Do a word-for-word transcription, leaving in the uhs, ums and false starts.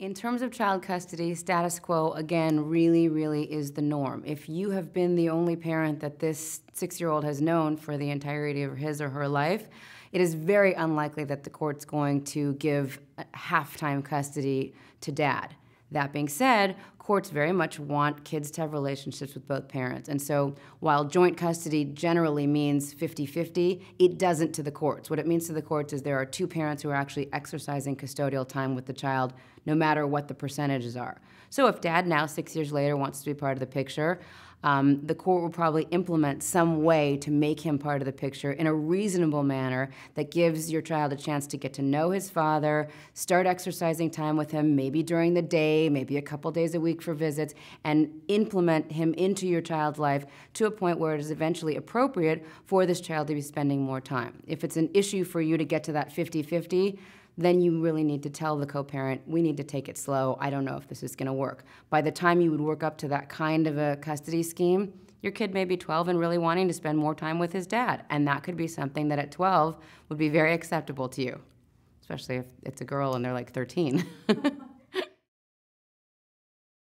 In terms of child custody, status quo, again, really, really is the norm. If you have been the only parent that this six-year-old has known for the entirety of his or her life, it is very unlikely that the court's going to give half-time custody to dad. That being said, courts very much want kids to have relationships with both parents. And so while joint custody generally means fifty fifty, it doesn't to the courts. What it means to the courts is there are two parents who are actually exercising custodial time with the child, no matter what the percentages are. So if dad now, six years later, wants to be part of the picture, um, the court will probably implement some way to make him part of the picture in a reasonable manner that gives your child a chance to get to know his father, start exercising time with him, maybe during the day, maybe a couple days a week for visits, and implement him into your child's life to a point where it is eventually appropriate for this child to be spending more time. If it's an issue for you to get to that fifty fifty, then you really need to tell the co-parent, we need to take it slow, I don't know if this is gonna work. By the time you would work up to that kind of a custody scheme, your kid may be twelve and really wanting to spend more time with his dad, and that could be something that at twelve would be very acceptable to you, especially if it's a girl and they're like thirteen.